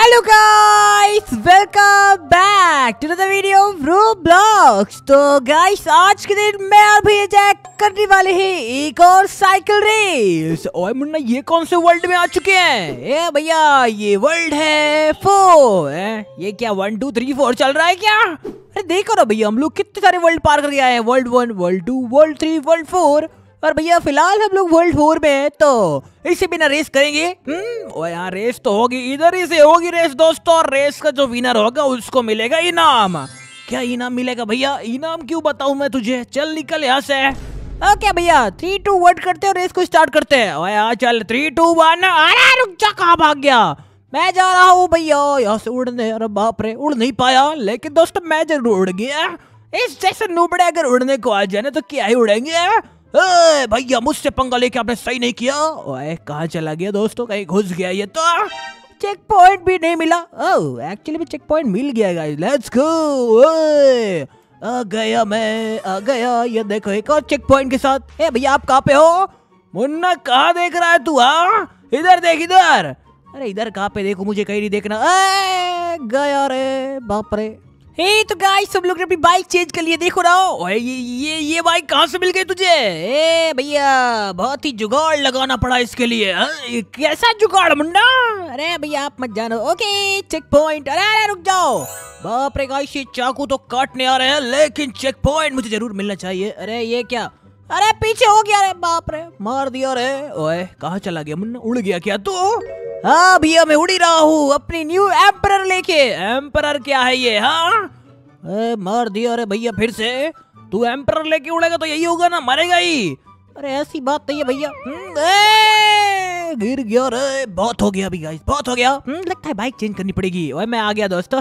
Hello guys, welcome back to the video blogs. तो guys, आज के दिन मैं और भैया जैक करने वाले हैं एक और साइकिल रेस। ओए मुन्ना, ये कौन से वर्ल्ड में आ चुके हैं? ए भैया, ये वर्ल्ड है 4। ये क्या 1 2 3 4 चल रहा है क्या? अरे देखो ना भैया, हम लोग कितने सारे वर्ल्ड पार करके आए हैं। वर्ल्ड 1, वर्ल्ड 2, वर्ल्ड 3, वर्ल्ड 4 और भैया फिलहाल हम लोग वर्ल्ड 4 में हैं। तो इसी बिना रेस करेंगे। और यहाँ रेस तो होगी, इधर ही से होगी रेस दोस्तों। और रेस का जो विनर होगा उसको मिलेगा इनाम। क्या इनाम मिलेगा भैया? इनाम क्यों बताऊं मैं तुझे, चल निकल यहाँ से। ओके भैया, 3 2 1 करते हैं और रेस को स्टार्ट करते हैं। और यहाँ चल 3 2 1। अरे रुक जा, कहाँ भाग गया? मैं जा रहा हूँ भैया यहाँ से उड़ने। अरे बाप रे, उड़ नहीं पाया, लेकिन दोस्तों मैं जरूर उड़ गया। इस जैसे नूबड़े अगर उड़ने को आ जाए ना तो क्या ही उड़ेंगे। ए भैया, मुझसे पंगा लेके आपने सही नहीं किया। ओए कहाँ चला गया दोस्तों? कहीं घुस गया। ये तो चेक पॉइंट भी नहीं मिला। ओह एक्चुअली में चेक पॉइंट मिल गया गाइस, लेट्स गो। ओए आ गया, मैं आ गया। ये देखो एक और चेक पॉइंट के साथ। ए भैया, आप कहाँ पे हो? मुन्ना कहाँ देख रहा है तू? हाँ इधर देख, इधर। अरे इधर कहाँ पे देखो, मुझे कहीं नहीं देखना। ए गया रे, बाप रे। हे तो गाइस, सब लोग ने अपनी बाइक चेंज कर लिए, देखो ना। ओए ये बाइक कहाँ से मिल गई तुझे? ए भैया, बहुत ही जुगाड़ लगाना पड़ा इसके लिए। कैसा जुगाड़ मुन्ना? अरे भैया आप मत जानो। Okay check point. अरे रुक जाओ, बाप रे गाइस, ये चाकू तो काटने आ रहे हैं, लेकिन चेक पॉइंट मुझे जरूर मिलना चाहिए। अरे ये क्या? अरे पीछे हो गया रे, बाप रे, मार दिया रे। ओए कहाँ चला गया मुन्ना? उड़ गया क्या तू? हाँ भैया, मैं उड़ी रहा हूँ अपनी न्यू एम्परर लेके। एम्परर क्या है ये? हाँ मार दिया अरे भैया, फिर से तू एम्परर लेके उड़ेगा तो यही होगा ना, मरेगा ही। अरे ऐसी बात नहीं है भैया। गिर गया रे, बहुत हो गया अभी गाइस, बहुत हो गया। लगता है बाइक चेंज करनी पड़ेगी। ओए मैं आ गया दोस्तों।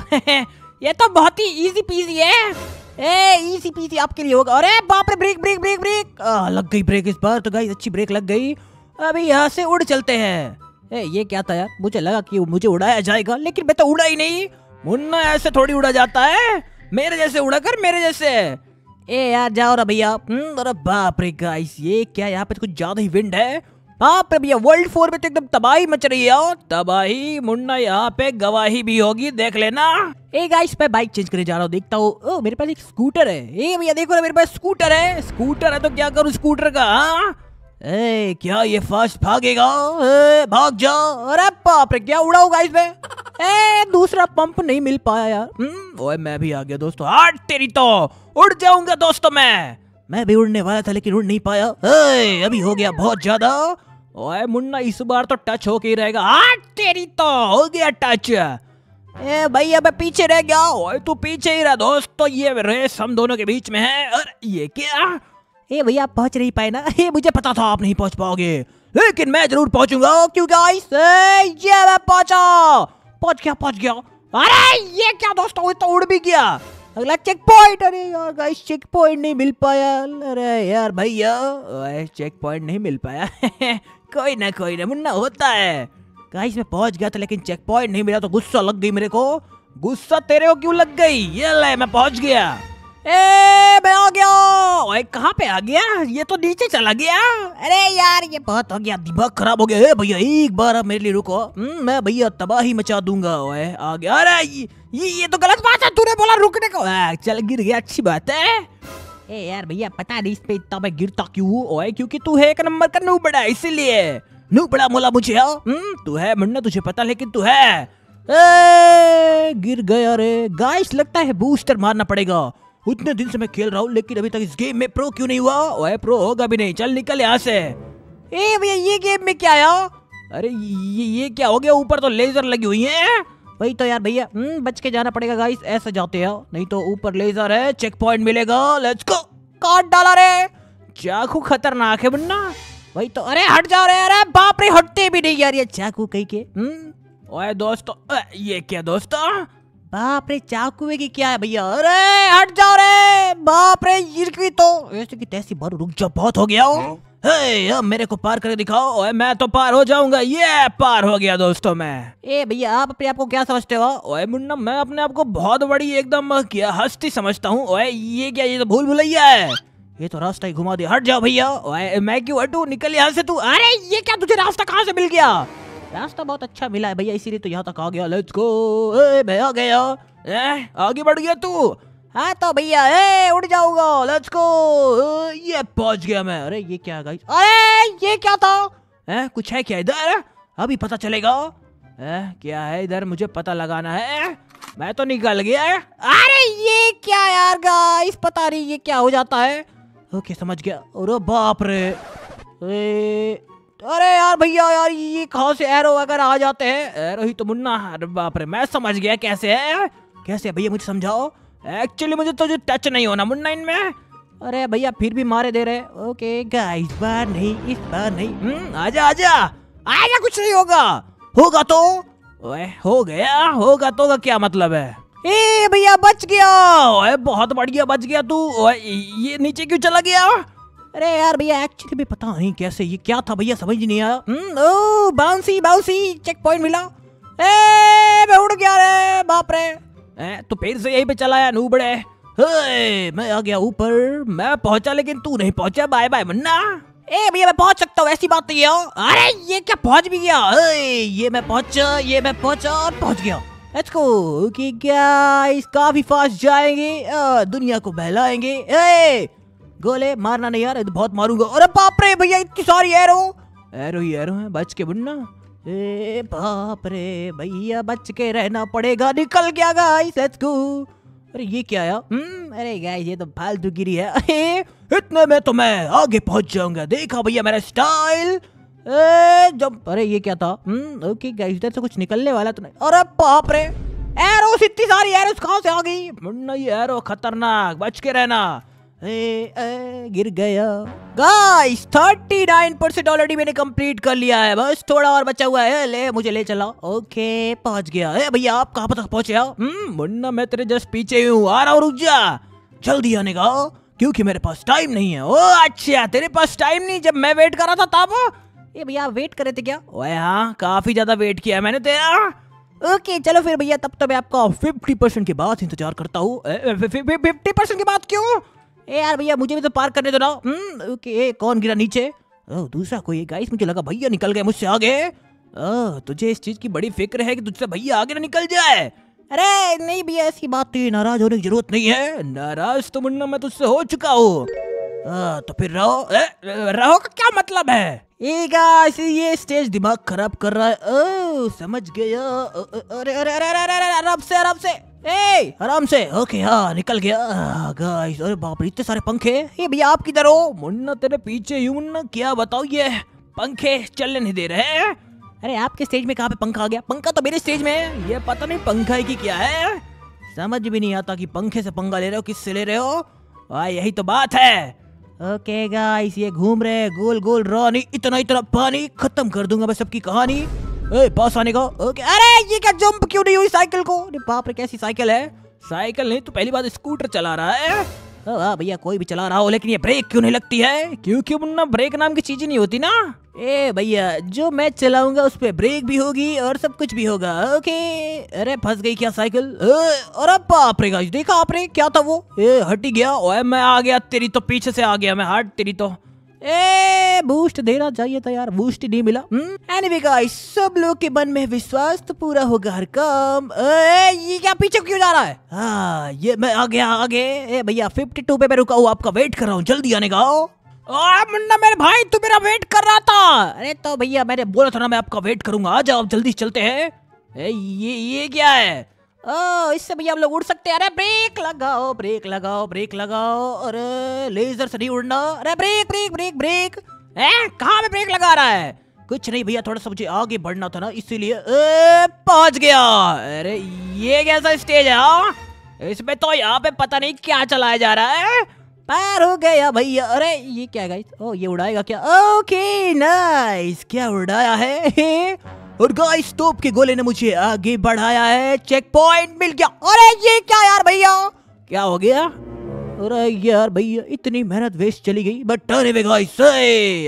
ये तो बहुत ही इजी पीजी है। ए इजी पीजी आपके लिए होगा। अरे बाप रे, ब्रेक ब्रेक ब्रेक ब्रेक लग गई ब्रेक। इस बार तो गाइस अच्छी ब्रेक लग गई। अभी यहाँ से उड़ चलते हैं। ए ये क्या था यार? मुझे लगा कि मुझे उड़ाया जाएगा, लेकिन मैं तो उड़ा ही नहीं। मुन्ना ऐसे थोड़ी उड़ा जाता है, मेरे जैसे उड़ा कर, मेरे जैसे। ए यार जाओ ना भैया। अरे बाप रे गाइस, ये क्या? यहाँ पे तो कुछ ज्यादा ही विंड है। बाप रे भैया, वर्ल्ड 4 में तो एकदम तबाही मच रही है। तबाही मुन्ना, यहाँ पे गवाही भी होगी, देख लेना। ए गाइस, मैं बाइक चेंज करने जा रहा हूँ, देखता हूँ। मेरे पास एक स्कूटर है। ए भैया देखो ना, मेरे पास स्कूटर है। स्कूटर है तो क्या करूँ स्कूटर का? ए क्या ये फास्ट भागेगा? ए भाग जा। अरे बाप रे, क्या उड़ा होगा इसमें? ए दूसरा पंप नहीं मिल पाया यार। ओए मैं भी आ गया दोस्तों। हाट तेरी तो, उड़ जाऊंगा दोस्तों। मैं भी उड़ने वाला था, लेकिन उड़ नहीं पाया। ए अभी हो गया बहुत ज्यादा। ओए मुन्ना, इस बार तो टच होके ही रहेगा। हाट तेरी तो, हो गया टच। ए भाई अब पीछे रह गया। ओए तू पीछे ही रहा दोस्तों, ये रेस हम दोनों के बीच में है। और ये क्या? ए भैया आप पहुंच नहीं पाए ना। ए मुझे पता था आप नहीं पहुंच पाओगे, लेकिन मैं जरूर पहुंचूंगा। क्यों गाइस? ये मैं पहुंचा, पहुंच गया। अरे ये क्या दोस्तों, ये तो उड़ भी गया। अगला चेक पॉइंट। अरे यार गाइस, चेक पॉइंट नहीं मिल पाया। अरे यार भैया, चेक पॉइंट नहीं मिल पाया। कोई ना मुन्ना, होता है। गाइस मैं पहुंच गया था, लेकिन चेक पॉइंट नहीं मिला तो गुस्सा लग गई मेरे को। गुस्सा तेरे को क्यों लग गई? ये ले मैं पहुंच गया। ए मैं आ गया। ओए कहाँ पे आ गया? ये तो नीचे चला गया। अरे यार ये बहुत हो गया, दिमाग खराब हो गया। ए भैया एक बार आप मेरे लिए रुको, मैं भैया तबाही मचा दूंगा। ओए आ गया। अरे ये तो गलत बात है, तूने बोला रुकने को। चल गिर गया, अच्छी बात है। ए यार भैया पता नहीं इस पे इतना मैं गिरता क्यों। ओए क्योंकि तू है एक नंबर का नूबड़ा, इसीलिए नूबड़ा बोला मुझे। तू है मुन्ना, तुझे पता, लेकिन तू है। गिर गया रे गाइस, लगता है बूस्टर मारना पड़ेगा। उतने दिन से मैं खेल रहा हूँ, लेकिन अभी तक इस गेम में प्रो क्यों नहीं हुआ? ओए प्रो होगा भी नहीं, चल निकल यहाँ से। ए भैया ये गेम में क्या आया? अरे ये क्या हो गया? ऊपर तो लेजर लगी हुई है। वही तो यार भैया, बच के जाना पड़ेगा गाइस, ऐसा जाते हो नहीं तो ऊपर लेजर है, चेक पॉइंट मिलेगा। Let's go. काट डाला रे, चाकू खतरनाक है मुन्ना। वही तो। अरे हट जा रे। अरे बाप रे, हटते भी नहीं यार ये चाकू कहीं के। ओए दोस्तों ये क्या दोस्तों? बाप रे, चाकू की क्या है भैया? अरे हट जाओ रे, बाप रे गिर गई तो। ऐसे की तैसी बार, रुक जा, बहुत हो गया। हे मेरे को पार करके दिखाओ। ओए मैं तो पार हो जाऊंगा। ये पार हो गया दोस्तों मैं। ए भैया आप अपने आप को क्या समझते हो? ओए मुन्ना मैं अपने आप को बहुत बड़ी एकदम क्या हस्ती समझता हूँ। ओए ये क्या? ये तो भूल भुलैया है, ये तो रास्ता ही घुमा दिया। हट जाओ भैया। ओए मैं क्यों हटू, निकल यहाँ से तू। अरे ये क्या? तुझे रास्ता कहाँ से मिल गया? रास्ता बहुत अच्छा मिला है भैया, इसीलिए तो यहाँ तक आ गया। Let's go. ए मैं आ गया। ए आगे बढ़ गया तू। हाँ तो भैया ए उड़ जाऊंगा। Let's go. ये पहुंच गया मैं। अरे ये क्या गाइस, अरे ये क्या था? कुछ है क्या इधर? अभी पता चलेगा। क्या है इधर, मुझे पता लगाना है। मैं तो निकल गया। अरे ये क्या यार गाइस, पता नहीं ये क्या हो जाता है। ओके समझ गया। अरे बाप रे। अरे यार भैया यार, ये कहाँ से एरो अगर आ जाते हैं? एरो ही तो मुन्ना। अरे बाप रे, मैं समझ गया कैसे है। कैसे भैया मुझे समझाओ। एक्चुअली मुझे तो जो टच नहीं होना मुन्ना इनमें। अरे भैया फिर भी मारे दे रहे। ओके गाइस बार नहीं, इस बार नहीं। आजा आजा आजा, कुछ नहीं होगा। होगा तो ओए, हो गया। होगा तो का क्या मतलब है? ए भैया बच गया। ओए बहुत बढ़िया बच गया तू। ओए ये नीचे क्यों चला गया? अरे यार भैया एक्चुअली भी पता नहीं कैसे, ये क्या था भैया समझ नहीं आया। ओ बाउंसी बाउंसी, चेक पॉइंट मिला। ए मैं उड़ गया रे, बाप रे। तो फिर से यहीं पे चलाया नूबड़े। मैं आ गया ऊपर। मैं पहुंचा लेकिन तू नहीं पहुंचा। Bye bye Munna. ए भैया मैं पहुंच सकता हूँ, ऐसी बात नहीं है। अरे ये क्या, पहुंच भी गया। ये मैं पहुंचा, ये मैं पहुंचा और पहुंच गया। Let's go. ओके गाइस काफी फास्ट जाएंगे, दुनिया को बहलाएंगे। ए गोले मारना नहीं यार, बहुत मारूंगा। अरे बाप रे भैया, इतनी सारी एरो। एरो ही एरो है, बच के मुन्ना। ए बाप रे भैया, बच के रहना पड़ेगा। निकल गया गाइस, लेट्स गो। अरे ये क्या आया? अरे गाइस ये तो फालतू गिरी है। इतने में तो मैं आगे पहुंच जाऊंगा। देखा भैया मेरा स्टाइल। ए जंप। अरे ये क्या था? ओके गाइस इधर से कुछ निकलने वाला तो नहीं। अरे बाप रे, एरोस, इतनी सारी एरोस कहाँ से आ गई? मुन्ना ये एरो खतरनाक, बच के रहना। गिर गया गाइस। 39% ऑलरेडी मैंने कंप्लीट कर लिया है, बस थोड़ा और बचा हुआ है। ले मुझे ले चला। ओके पहुंच गया। ए भैया आप कहाँ तक पहुंचे हो? मुन्ना मैं तेरे जस्ट पीछे हूँ, आ रहा हूँ, रुक जा। जल्दी आने का क्योंकि मेरे पास टाइम नहीं है। ओ अच्छा तेरे पास टाइम नहीं, जब मैं वेट कर रहा था तब। ये भैया वेट कर रहे थे क्या? ओए हाँ काफी ज्यादा वेट किया मैंने तेरा। ओके चलो फिर भैया, तब तो मैं आपका 50% के बाद इंतजार करता हूँ। 50% के बाद क्यों? ए यार भैया मुझे भी तो पार करने दो ना। ओके कौन गिरा नीचे? ओ दूसरा कोई। गाइस मुझे लगा भैया निकल गए मुझसे आगे। ओ तुझे इस चीज की बड़ी फिक्र है कि तुझसे भैया आगे ना निकल जाए। अरे नहीं भैया ऐसी बात तो, नाराज होने की जरूरत नहीं है। नाराज तो मुन्ना मैं तुझसे हो चुका हूँ। तो फिर रहो का क्या मतलब है? ए गाइस ये स्टेज दिमाग खराब कर रहा है। ओ समझ गया। अरे अरे अरे आराम से ए आराम से। ओके हाँ निकल गया गाइस। अरे बाप रे इतने सारे पंखे। ये भैया आप किधर हो? मुन्ना तेरे पीछे ही मुन्ना, क्या बताओ ये पंखे चलने नहीं दे रहे। अरे आपके स्टेज में कहाँ पे पंखा आ गया? पंखा तो मेरे स्टेज में है। ये पता नहीं पंखा है कि क्या है, समझ भी नहीं आता कि पंखे से पंगा ले रहे हो, किससे ले रहे हो। यही तो बात है। ओके गाइस ये घूम रहे गोल गोल रानी, इतना इतना पानी खत्म कर दूंगा मैं सबकी कहानी। ए पास आने का। ओके अरे ये क्या, जंप क्यों नहीं हुई साइकिल को? अरे बाप रे कैसी साइकिल है? साइकिल नहीं तो पहली बार स्कूटर चला रहा है। हाँ भैया कोई भी चला रहा हो, लेकिन ये ब्रेक क्यों नहीं लगती है? क्योंकि मुन्ना ब्रेक नाम की चीज ही नहीं होती ना। ए भैया जो मैं चलाऊंगा उस पे ब्रेक भी होगी और सब कुछ भी होगा। ओके अरे फंस गई क्या साइकिल? अरे बाप रे गाइस देखा आपने क्या था वो? ए हट ही गया। ओए मैं आ गया तेरी तो पीछे से आ गया मैं। हट तेरी तो। ए बूस्ट देना चाहिए था यार, बूस्ट नहीं मिला। एनीवे गाइस सब लोग के मन में विश्वास तो पूरा होगा हर काम। ए ये क्या पीछे क्यों जा रहा है? हाँ ये मैं आ गया आगे। ए भैया 52 पे मैं रुका हूँ, आपका वेट कर रहा हूँ, जल्दी आने का। मुन्ना मेरे भाई तू मेरा वेट कर रहा था। अरे तो भैया मैंने बोला था ना मैं आपका वेट करूंगा, आ जाओ जल्दी चलते है। ये क्या है? ओ इससे भैया हम लोग उड़ सकते हैं। अरे ब्रेक लगाओ ब्रेक लगाओ ब्रेक लगाओ। अरे लेजर से नहीं उड़ना। अरे ब्रेक ब्रेक ब्रेक ब्रेक। कहाँ पे ब्रेक लगा रहा है? कुछ नहीं भैया थोड़ा सा मुझे आगे बढ़ना था ना, इसीलिए। पहुंच गया। अरे ये कैसा स्टेज है? इसमें तो यहाँ पे पता नहीं क्या चलाया जा रहा है। पार हो गया भैया। अरे ये क्या गाइस? ओ ये उड़ाएगा क्या? ओके नाइस, क्या उड़ाया है। और गाइस तोप के गोले ने मुझे आगे बढ़ाया है, चेक पॉइंट मिल गया। अरे ये क्या यार भैया, क्या हो गया? अरे यार भैया इतनी मेहनत वेस्ट चली गई। बट एनीवे गाइस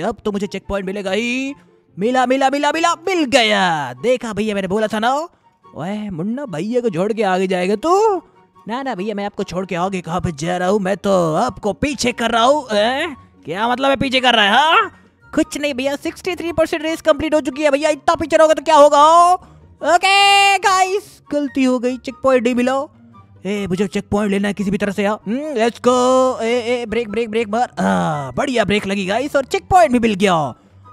अब तो मुझे चेक पॉइंट मिलेगा ही। मिला मिला मिला मिला मिल गया। देखा भैया मैंने बोला था ना। ओए मुन्ना भैया को छोड़ के आगे जाएगा तू? ना ना भैया मैं आपको छोड़ के आगे कहाँ पे जा रहा हूँ, मैं तो आपको पीछे कर रहा हूँ। क्या मतलब है पीछे कर रहा है? कुछ नहीं भैया, 63% रेस कंप्लीट हो चुकी है भैया। इतना पीछे होगा तो क्या होगा। ओके गाइस, गलती हो गई, चेक पॉइंट नहीं मिला। ए मुझे चेक पॉइंट लेना है किसी भी तरह से यार। Let's go. ए ब्रेक ब्रेक ब्रेक मार। बढ़िया ब्रेक लगी गाइस और चेक पॉइंट भी मिल गया।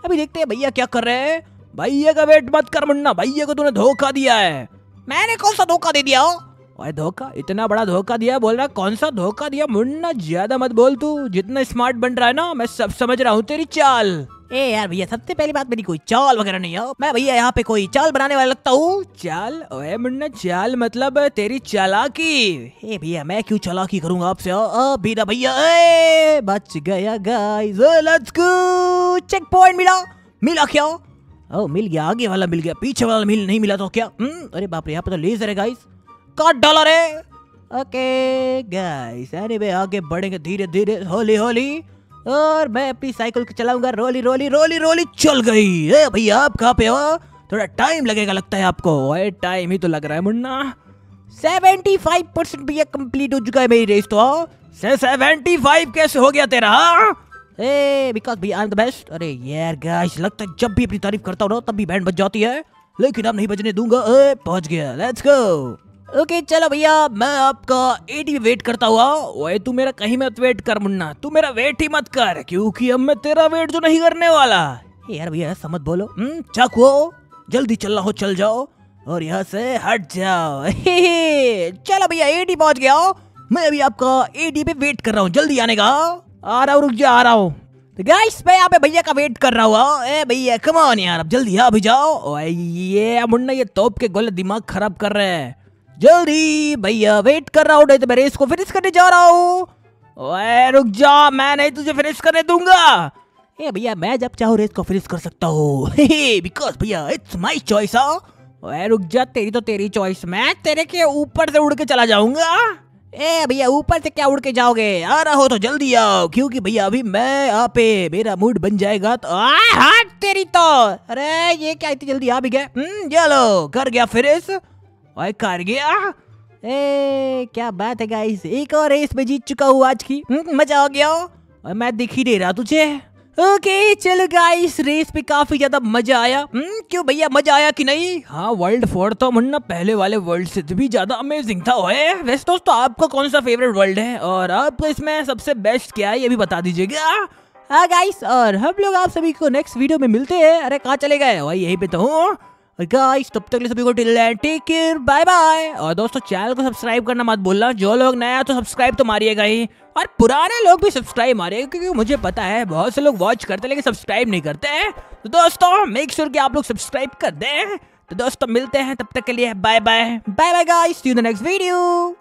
अभी देखते हैं भैया क्या कर रहे हैं। भैया का वेट मत कर मुन्ना, भैया को तूने धोखा दिया है। मैंने कौन सा धोखा दे दिया? अरे धोखा, इतना बड़ा धोखा दिया। बोल रहा कौन सा धोखा दिया मुन्ना, ज्यादा मत बोल। तू जितना स्मार्ट बन रहा है ना, मैं सब समझ रहा हूँ तेरी चाल। ए यार भैया, सबसे पहली बात मेरी कोई चाल वगैरह नहीं है। मैं भैया यहाँ पे कोई चाल बनाने वाला लगता हूँ। चाल? ओए मुन्ना चाल मतलब तेरी चालाकी। ए भैया मैं क्यों चालाकी करूंगा आपसे अभी ना भैया। ए बच गया guys, let's go. Check point मिला। मिला क्या? ओ मिल गया, आगे वाला मिल गया, पीछे वाला मिल नहीं मिला तो क्या। अरे बाप रे, यहाँ पे तो लेजर है गाइस, काट डाला रे। ओके गाइस, अरे भाई आगे बढ़ेंगे धीरे धीरे, होली होली। और मैं अपनी साइकिल को चलाऊंगा। रोली रोली रोली रोली चल गई। ए भैया आप कहाँ पे हो? थोड़ा टाइम लगेगा लगता है आपको। ओए टाइम ही तो लग रहा है मुन्ना। 75% भैया कंप्लीट हो चुका है मेरी रेस। तो 75 कैसे हो गया तेरा? ए बिकॉज भैया आई एम द बेस्ट। अरे यार गाइस, लगता है जब भी अपनी तारीफ करता हूँ ना तब भी बैंड बज जाती है, लेकिन अब नहीं बजने दूंगा। ए पहुँच गया, लेट्स गो। ओके चलो भैया, मैं आपका 80 वेट करता हुआ। ओए तू मेरा कहीं मत वेट कर मुन्ना, तू मेरा वेट ही मत कर, क्योंकि अब मैं तेरा वेट जो नहीं करने वाला। यार भैया ऐसा मत बोलो। चाकू जल्दी चलना हो चल जाओ और यहाँ से हट जाओ। चलो भैया 80 पहुंच गया, मैं अभी आपका 80 पे वेट कर रहा हूँ। जल्दी आने का। आ रहा हूँ, रुक जा, आ रहा हूँ। तो गाइस मैं यहाँ पे भैया का वेट कर रहा हुआ। ए भैया कम ऑन यार, अब जल्दी आ भी जाओ। ओए ये मुन्ना, ये तोप के गोले दिमाग खराब कर रहे हैं। जल्दी भैया वेट कर रहा हूँ, नहीं तो मैं रेस को फिनिश करने जा रहा हूँ। ओए रुक जा, मैं नहीं तुझे फिनिश करने दूंगा। ए भैया मैं जब चाहूँ रेस को फिनिश कर सकता हूँ, बिकॉज भैया इट्स माय चॉइस। ओए रुक जा, तेरी तो तेरी चॉइस, मैं तेरे के ऊपर से उड़ के चला जाऊंगा। ए भैया ऊपर से क्या उड़ के जाओगे, आ रहा हो तो जल्दी आओ, क्योंकि भैया अभी मैं यहाँ पे मेरा मूड बन जाएगा तो हाथ तेरी तो। अरे ये क्या इतनी जल्दी आ भी गए। चलो कर गया फिनिश। ओए कर गया। ए क्या बात है गाइस, एक और रेस में जीत चुका हूँ आज की। मजा आ गया। और मैं दिख ही नहीं रहा तुझे। ओके चलो गाइस, रेस पे काफी ज्यादा मजा आया। क्यों भैया मजा आया कि नहीं? हाँ वर्ल्ड 4 तो मुन्ना पहले वाले वर्ल्ड से भी ज्यादा अमेजिंग था। ओए वैसे दोस्तों आपका कौन सा फेवरेट वर्ल्ड है और आपको इसमें सबसे बेस्ट क्या है, ये भी बता दीजिएगा। हाँ गाइस, और हम लोग आप सभी को नेक्स्ट वीडियो में मिलते हैं। अरे कहाँ चले गए? वही यहीं पे तो हूँ गाइस, तब तक ले सभी को टेक केयर, बाय बाय। और दोस्तों चैनल को सब्सक्राइब करना मत भूलना। जो लोग नया तो सब्सक्राइब तो मारिएगा ही, और पुराने लोग भी सब्सक्राइब मारिएगा, क्योंकि मुझे पता है बहुत से लोग वॉच करते हैं लेकिन सब्सक्राइब नहीं करते हैं। तो दोस्तों मेक श्योर कि आप लोग सब्सक्राइब कर दें। तो दोस्तों मिलते हैं, तब तक के लिए bye bye. Bye Bye guys, see you in the next video.